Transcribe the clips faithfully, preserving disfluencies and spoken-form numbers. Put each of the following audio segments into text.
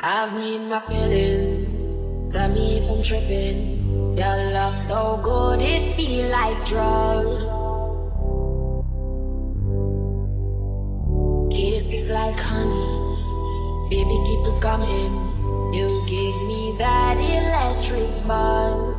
I've been my feelings, got me from tripping. Your love so good, it feel like drugs. Kisses like honey, baby keep it coming. You gave me that electric buzz.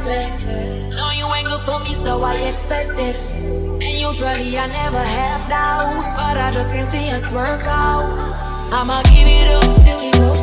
No, you ain't good for me, so I expect it. And usually I never have doubts, but I just can't see us work out. I'ma give it up till we go.